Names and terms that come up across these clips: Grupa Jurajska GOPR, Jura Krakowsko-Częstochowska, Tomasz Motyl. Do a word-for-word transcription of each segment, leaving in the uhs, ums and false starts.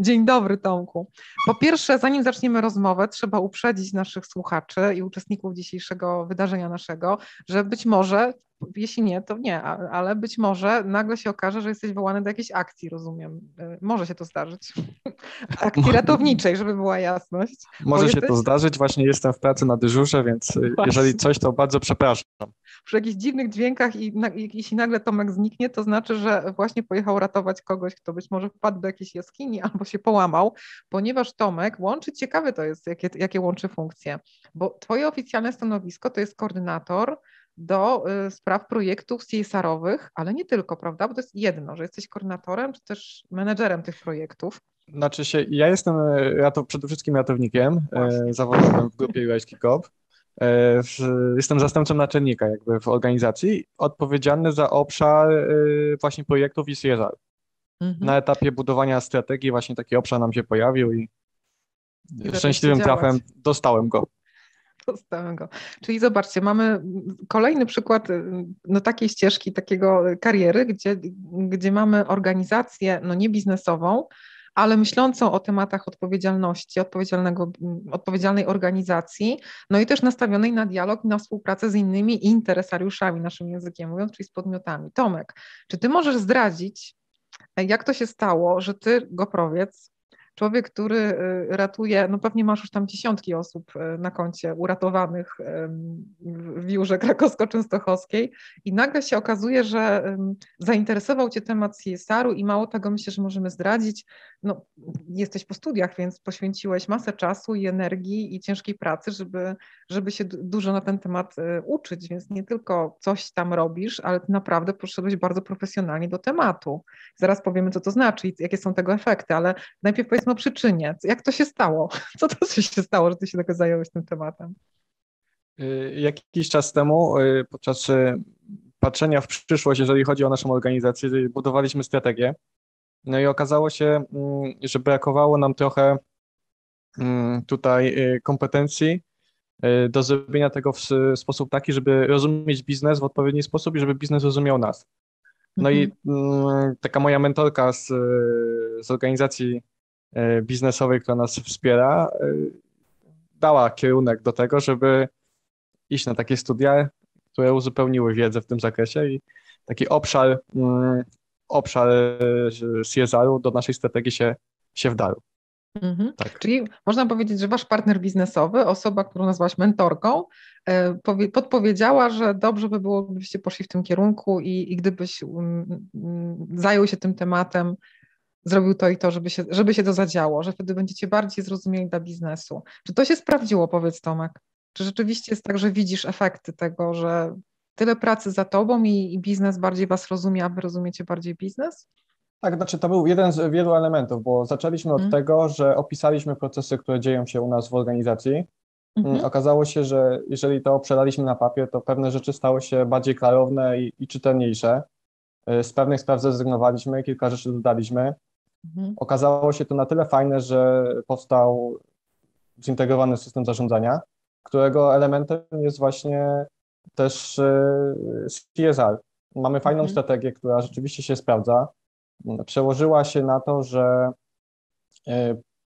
Dzień dobry, Tomku. Po pierwsze, zanim zaczniemy rozmowę, trzeba uprzedzić naszych słuchaczy i uczestników dzisiejszego wydarzenia naszego, że być może, jeśli nie, to nie, ale być może nagle się okaże, że jesteś wołany do jakiejś akcji, rozumiem. Może się to zdarzyć. Akcji ratowniczej, żeby była jasność. Może jesteś... się to zdarzyć, właśnie jestem w pracy na dyżurze, więc właśnie. Jeżeli coś, to bardzo przepraszam. Przy jakichś dziwnych dźwiękach i, na, i jeśli nagle Tomek zniknie, to znaczy, że właśnie pojechał ratować kogoś, kto być może wpadł do jakiejś jaskini albo się połamał, ponieważ Tomek łączy, ciekawe to jest, jakie, jakie łączy funkcje, bo twoje oficjalne stanowisko to jest koordynator do y, spraw projektów C S R-owych, ale nie tylko, prawda? Bo to jest jedno, że jesteś koordynatorem czy też menedżerem tych projektów. Znaczy się, ja jestem ratow, przede wszystkim ratownikiem e, zawodowym w Grupie Jurajskiej G O P R. E, w, jestem zastępcą naczelnika jakby w organizacji, odpowiedzialny za obszar e, właśnie projektów i C S R. Mhm. Na etapie budowania strategii właśnie taki obszar nam się pojawił i, I szczęśliwym trafem dostałem go. Go. Czyli zobaczcie, mamy kolejny przykład no, takiej ścieżki, takiego kariery, gdzie, gdzie mamy organizację no, nie biznesową, ale myślącą o tematach odpowiedzialności, odpowiedzialnego, odpowiedzialnej organizacji, no i też nastawionej na dialog i na współpracę z innymi interesariuszami, naszym językiem mówiąc, czyli z podmiotami. Tomek, czy ty możesz zdradzić, jak to się stało, że ty, goprowiec, człowiek, który ratuje, no pewnie masz już tam dziesiątki osób na koncie uratowanych w Jurze Krakowsko-Częstochowskiej i nagle się okazuje, że zainteresował cię temat C S R-u i mało tego, myślę, że możemy zdradzić. No, jesteś po studiach, więc poświęciłeś masę czasu i energii i ciężkiej pracy, żeby, żeby się dużo na ten temat uczyć, więc nie tylko coś tam robisz, ale ty naprawdę podszedłeś bardzo profesjonalnie do tematu. Zaraz powiemy, co to znaczy i jakie są tego efekty, ale najpierw powiedz, no przyczynie. Jak to się stało? Co to się stało, że ty się tak zająłeś tym tematem? Jakiś czas temu, podczas patrzenia w przyszłość, jeżeli chodzi o naszą organizację, budowaliśmy strategię. No i okazało się, że brakowało nam trochę tutaj kompetencji do zrobienia tego w sposób taki, żeby rozumieć biznes w odpowiedni sposób i żeby biznes rozumiał nas. No mhm. i taka moja mentorka z, z organizacji biznesowej, która nas wspiera, dała kierunek do tego, żeby iść na takie studia, które uzupełniły wiedzę w tym zakresie i taki obszar, obszar C S R-u do naszej strategii się, się wdarł. Mhm. Tak. Czyli można powiedzieć, że wasz partner biznesowy, osoba, którą nazwałaś mentorką, podpowiedziała, że dobrze by było, gdybyście poszli w tym kierunku i, i gdybyś um, zajął się tym tematem, zrobił to i to, żeby się, żeby się to zadziało, że wtedy będziecie bardziej zrozumieli dla biznesu. Czy to się sprawdziło, powiedz Tomek? Czy rzeczywiście jest tak, że widzisz efekty tego, że tyle pracy za tobą i, i biznes bardziej was rozumie, a wy rozumiecie bardziej biznes? Tak, znaczy to był jeden z wielu elementów, bo zaczęliśmy od mm. tego, że opisaliśmy procesy, które dzieją się u nas w organizacji. Mm-hmm. Okazało się, że jeżeli to przelaliśmy na papier, to pewne rzeczy stały się bardziej klarowne i, i czytelniejsze. Z pewnych spraw zrezygnowaliśmy, kilka rzeczy dodaliśmy. Okazało się to na tyle fajne, że powstał zintegrowany system zarządzania, którego elementem jest właśnie też C S R. Mamy fajną mhm. strategię, która rzeczywiście się sprawdza. Przełożyła się na to, że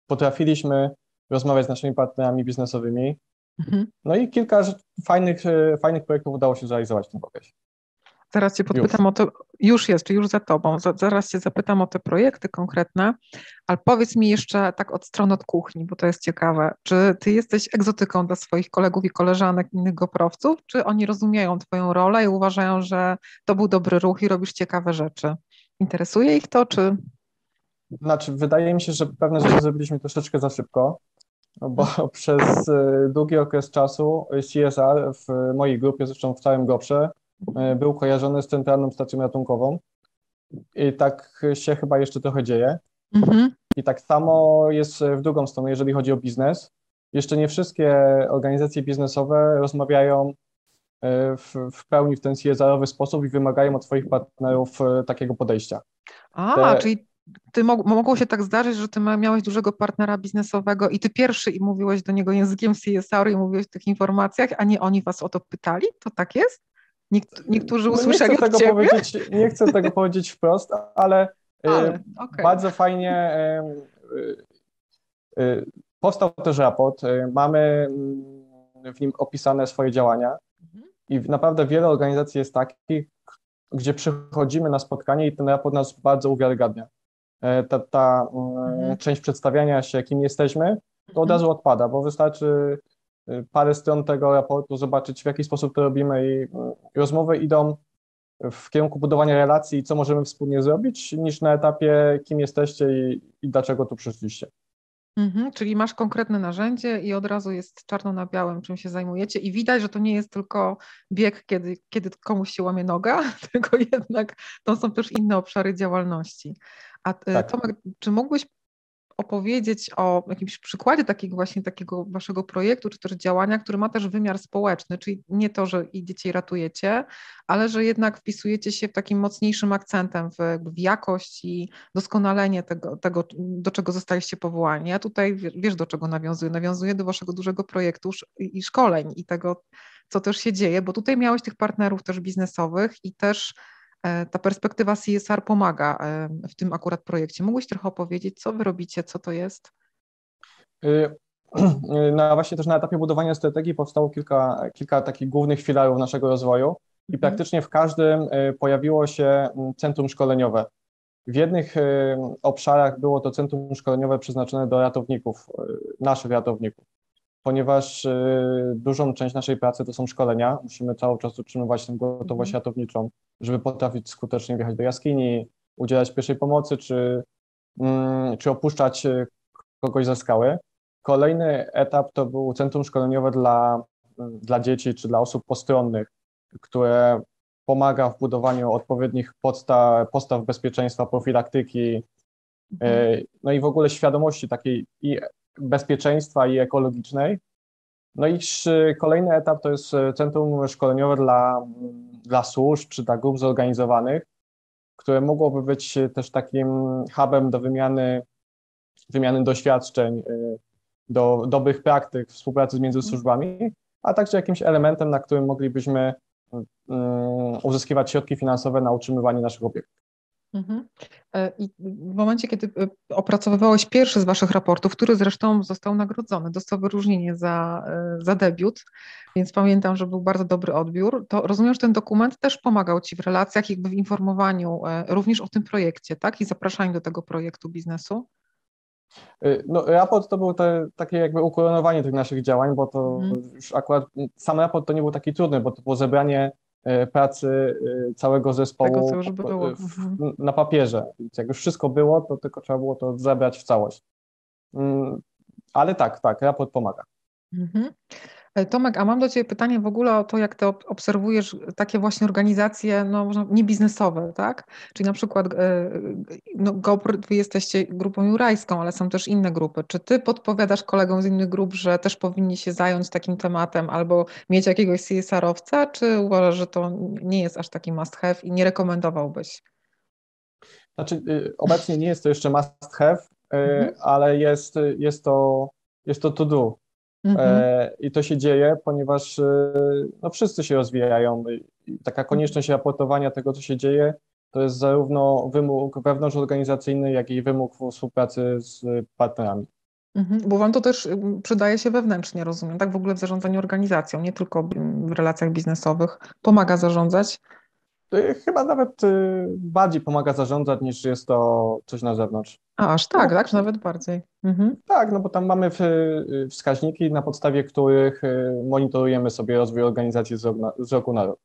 potrafiliśmy rozmawiać z naszymi partnerami biznesowymi. Mhm. No i kilka fajnych, fajnych projektów udało się zrealizować w tym okresie. Zaraz cię podpytam już. o to, już jest, czy już za tobą, zaraz cię zapytam o te projekty konkretne, ale powiedz mi jeszcze tak od strony od kuchni, bo to jest ciekawe, czy ty jesteś egzotyką dla swoich kolegów i koleżanek, innych goprowców, czy oni rozumieją twoją rolę i uważają, że to był dobry ruch i robisz ciekawe rzeczy? Interesuje ich to, czy? Znaczy, wydaje mi się, że pewne rzeczy zrobiliśmy troszeczkę za szybko, bo przez długi okres czasu C S R w mojej grupie, zresztą w całym G O P R-ze, był kojarzony z centralną stacją ratunkową i tak się chyba jeszcze trochę dzieje. Mhm. I tak samo jest w drugą stronę, jeżeli chodzi o biznes. Jeszcze nie wszystkie organizacje biznesowe rozmawiają w, w pełni w ten C S R-owy sposób i wymagają od swoich partnerów takiego podejścia. A, Te... czyli ty mog- mogło się tak zdarzyć, że ty miałeś dużego partnera biznesowego i ty pierwszy i mówiłeś do niego językiem C S R i mówiłeś o tych informacjach, a nie oni was o to pytali? To tak jest? Niektórzy usłyszeli nie chcę, tego powiedzieć, nie chcę tego powiedzieć wprost, ale, ale okay. bardzo fajnie Powstał też raport, mamy w nim opisane swoje działania i naprawdę wiele organizacji jest takich, gdzie przychodzimy na spotkanie i ten raport nas bardzo uwiarygadnia. Ta, ta mhm. część przedstawiania się, kim jesteśmy, to od razu odpada, bo wystarczy parę stron tego raportu zobaczyć, w jaki sposób to robimy i rozmowy idą w kierunku budowania relacji i co możemy wspólnie zrobić, niż na etapie kim jesteście i, i dlaczego tu przyszliście. Mhm, czyli masz konkretne narzędzie i od razu jest czarno na białym, czym się zajmujecie i widać, że to nie jest tylko bieg, kiedy, kiedy komuś się łamie noga, tylko jednak to są też inne obszary działalności. A tak. Tomek, czy mógłbyś opowiedzieć o jakimś przykładzie takiego właśnie takiego waszego projektu, czy też działania, który ma też wymiar społeczny, czyli nie to, że idziecie i ratujecie, ale że jednak wpisujecie się w takim mocniejszym akcentem w, w jakość i doskonalenie tego, tego, do czego zostaliście powołani. Ja tutaj wiesz, do czego nawiązuję? Nawiązuję do waszego dużego projektu i szkoleń i tego, co też się dzieje, bo tutaj miałeś tych partnerów też biznesowych i też ta perspektywa C S R pomaga w tym akurat projekcie. Mógłbyś trochę opowiedzieć, co wy robicie, co to jest? No właśnie też na etapie budowania strategii powstało kilka, kilka takich głównych filarów naszego rozwoju i praktycznie w każdym pojawiło się centrum szkoleniowe. W jednych obszarach było to centrum szkoleniowe przeznaczone do ratowników, naszych ratowników, ponieważ dużą część naszej pracy to są szkolenia. Musimy cały czas utrzymywać tę gotowość ratowniczą, żeby potrafić skutecznie wjechać do jaskini, udzielać pierwszej pomocy, czy, czy opuszczać kogoś ze skały. Kolejny etap to był centrum szkoleniowe dla, dla dzieci czy dla osób postronnych, które pomaga w budowaniu odpowiednich podstaw, postaw bezpieczeństwa, profilaktyki, no i w ogóle świadomości takiej i bezpieczeństwa i ekologicznej. No i kolejny etap to jest centrum szkoleniowe dla, dla służb czy dla grup zorganizowanych, które mogłoby być też takim hubem do wymiany, wymiany doświadczeń, do dobrych praktyk współpracy między służbami, a także jakimś elementem, na którym moglibyśmy uzyskiwać środki finansowe na utrzymywanie naszych obiektów. I w momencie, kiedy opracowywałeś pierwszy z waszych raportów, który zresztą został nagrodzony, dostał wyróżnienie za, za debiut, więc pamiętam, że był bardzo dobry odbiór, to rozumiem, że ten dokument też pomagał ci w relacjach, jakby w informowaniu również o tym projekcie, tak? I zapraszaniu do tego projektu biznesu? No, raport to był te, takie jakby ukoronowanie tych naszych działań, bo to mhm. już akurat sam raport to nie był taki trudny, bo to było zebranie pracy całego zespołu Tego, co już było. W, na papierze. Jak już wszystko było, to tylko trzeba było to zebrać w całość. Ale tak, tak, raport pomaga. Mhm. Tomek, a mam do Ciebie pytanie w ogóle o to, jak Ty obserwujesz takie właśnie organizacje no, można, niebiznesowe, tak? Czyli na przykład no, G O P R, Wy jesteście grupą jurajską, ale są też inne grupy. Czy Ty podpowiadasz kolegom z innych grup, że też powinni się zająć takim tematem albo mieć jakiegoś C S R-owca, czy uważasz, że to nie jest aż taki must have i nie rekomendowałbyś? Znaczy obecnie nie jest to jeszcze must have, mhm. ale jest, jest, to, jest to to do. Mhm. I to się dzieje, ponieważ no, wszyscy się rozwijają i taka konieczność raportowania tego, co się dzieje, to jest zarówno wymóg wewnątrzorganizacyjny, jak i wymóg współpracy z partnerami. Mhm, bo Wam to też przydaje się wewnętrznie, rozumiem, tak? W ogóle w zarządzaniu organizacją, nie tylko w relacjach biznesowych. Pomaga zarządzać? Chyba nawet bardziej pomaga zarządzać, niż jest to coś na zewnątrz. A, aż tak, no, tak? Czy nawet bardziej? Mhm. Tak, no bo tam mamy wskaźniki, na podstawie których monitorujemy sobie rozwój organizacji z roku na rok.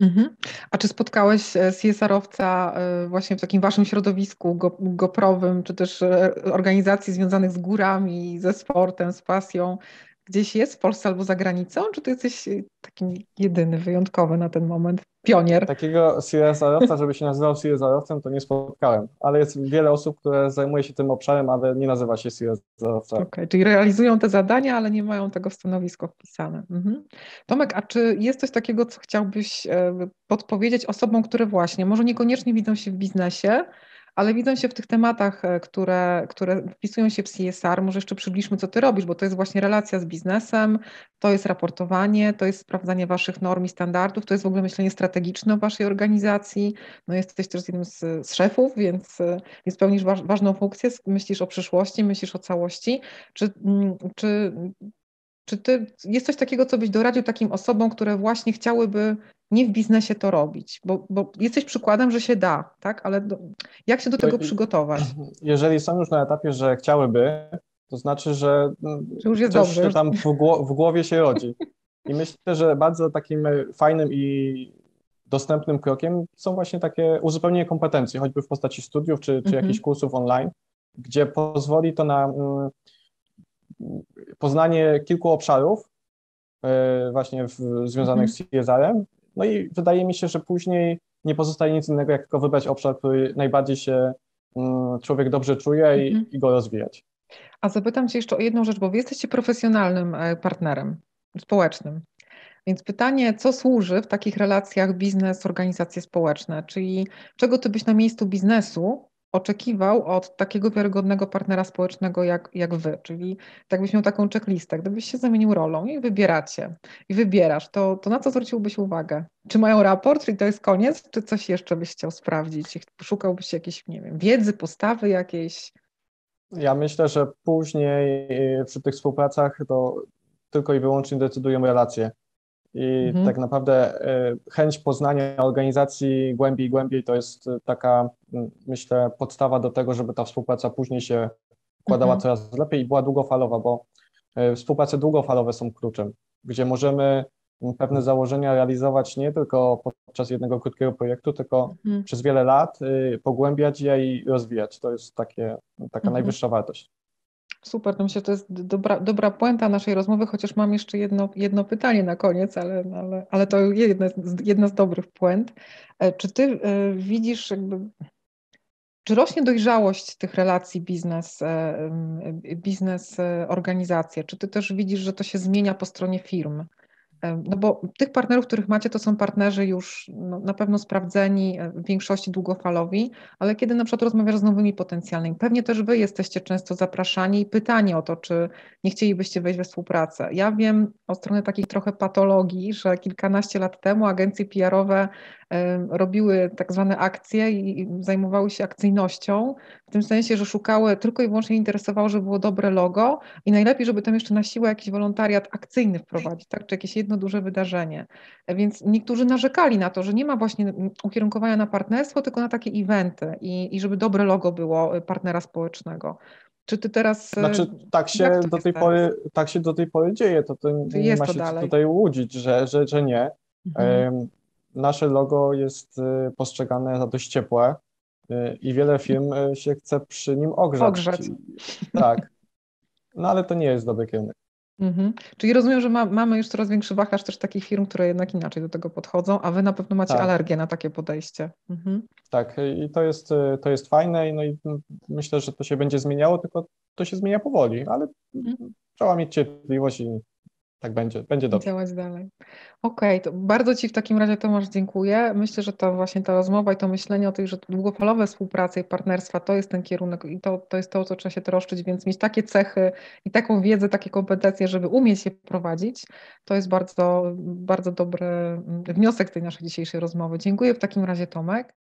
Mhm. A czy spotkałeś C S R-owca właśnie w takim waszym środowisku goprowym, czy też organizacji związanych z górami, ze sportem, z pasją? Gdzieś jest w Polsce albo za granicą? Czy ty jesteś taki jedyny, wyjątkowy na ten moment, pionier? Takiego C S R-owca, żeby się nazywał C S R-owcem, to nie spotkałem, ale jest wiele osób, które zajmuje się tym obszarem, ale nie nazywa się C S R-owca. Okay, czyli realizują te zadania, ale nie mają tego w stanowisku wpisane. Mhm. Tomek, a czy jest coś takiego, co chciałbyś podpowiedzieć osobom, które właśnie, może niekoniecznie widzą się w biznesie, ale widząc się w tych tematach, które, które wpisują się w C S R, może jeszcze przybliżmy, co ty robisz, bo to jest właśnie relacja z biznesem, to jest raportowanie, to jest sprawdzanie waszych norm i standardów, to jest w ogóle myślenie strategiczne o waszej organizacji, no jesteś też jednym z, z szefów, więc, więc pełnisz waż, ważną funkcję, myślisz o przyszłości, myślisz o całości, czy... czy Czy ty, jest coś takiego, co byś doradził takim osobom, które właśnie chciałyby nie w biznesie to robić? Bo, bo jesteś przykładem, że się da, tak? Ale do, jak się do tego przygotować? Jeżeli są już na etapie, że chciałyby, to znaczy, że czy już jest coś dobrze, tam w, gło, w głowie się rodzi. I myślę, że bardzo takim fajnym i dostępnym krokiem są właśnie takie uzupełnienie kompetencji, choćby w postaci studiów czy, czy mhm. jakichś kursów online, gdzie pozwoli to na... Mm, poznanie kilku obszarów yy, właśnie w, związanych mm-hmm. z C S R-em. No i wydaje mi się, że później nie pozostaje nic innego, jak tylko wybrać obszar, który najbardziej się yy, człowiek dobrze czuje mm-hmm. i, i go rozwijać. A zapytam cię jeszcze o jedną rzecz, bo wy jesteście profesjonalnym partnerem społecznym. Więc pytanie, co służy w takich relacjach biznes, organizacje społeczne? Czyli czego ty byś na miejscu biznesu oczekiwał od takiego wiarygodnego partnera społecznego jak, jak wy, czyli jakbyś miał taką checklistę, gdybyś się zamienił rolą i wybieracie, i wybierasz, to, to na co zwróciłbyś uwagę? Czy mają raport, czyli to jest koniec, czy coś jeszcze byś chciał sprawdzić? Szukałbyś jakiejś, nie wiem, wiedzy, postawy jakiejś? Ja myślę, że później przy tych współpracach to tylko i wyłącznie decydują relacje i mhm. tak naprawdę chęć poznania organizacji głębiej i głębiej to jest taka, myślę, podstawa do tego, żeby ta współpraca później się układała mhm. coraz lepiej i była długofalowa, bo współprace długofalowe są kluczem, gdzie możemy pewne założenia realizować nie tylko podczas jednego krótkiego projektu, tylko mhm. przez wiele lat pogłębiać je i rozwijać. To jest takie, taka mhm. najwyższa wartość. Super, to myślę, że to jest dobra, dobra puenta naszej rozmowy, chociaż mam jeszcze jedno, jedno pytanie na koniec, ale, ale, ale to jedna, jedna z dobrych puent. Czy ty widzisz, jakby, czy rośnie dojrzałość tych relacji biznes, biznes, organizacja? Czy ty też widzisz, że to się zmienia po stronie firm? No bo tych partnerów, których macie, to są partnerzy już no, na pewno sprawdzeni, w większości długofalowi, ale kiedy na przykład rozmawiasz z nowymi potencjalnymi, pewnie też wy jesteście często zapraszani i pytani o to, czy nie chcielibyście wejść we współpracę. Ja wiem o stronę takich trochę patologii, że kilkanaście lat temu agencje P R-owe robiły tak zwane akcje i zajmowały się akcyjnością, w tym sensie, że szukały, tylko i wyłącznie interesowało, żeby było dobre logo i najlepiej, żeby tam jeszcze na siłę jakiś wolontariat akcyjny wprowadzić, tak? Czy jakieś jedno duże wydarzenie. Więc niektórzy narzekali na to, że nie ma właśnie ukierunkowania na partnerstwo, tylko na takie eventy i, i żeby dobre logo było partnera społecznego. Czy ty teraz... Znaczy, tak się do tej pory, tak się do tej pory dzieje, to, to nie ma się tutaj łudzić, że, że, że nie. Mhm. Nasze logo jest postrzegane za dość ciepłe i wiele firm się chce przy nim ogrzać. Ogrzać. Tak. No ale to nie jest dobry kierunek. Mhm. Czyli rozumiem, że ma, mamy już coraz większy wachlarz też takich firm, które jednak inaczej do tego podchodzą, a wy na pewno macie tak. alergię na takie podejście. Mhm. Tak, i to jest, to jest fajne, no i myślę, że to się będzie zmieniało, tylko to się zmienia powoli, ale mhm. trzeba mieć cierpliwość i tak będzie, będzie dobrze. Działać dalej. Okej, to bardzo ci w takim razie, Tomasz, dziękuję. Myślę, że to właśnie ta rozmowa i to myślenie o tej, że długofalowe współpracy i partnerstwa to jest ten kierunek i to, to jest to, o co trzeba się troszczyć, więc mieć takie cechy i taką wiedzę, takie kompetencje, żeby umieć je prowadzić, to jest bardzo, bardzo dobry wniosek tej naszej dzisiejszej rozmowy. Dziękuję w takim razie, Tomek.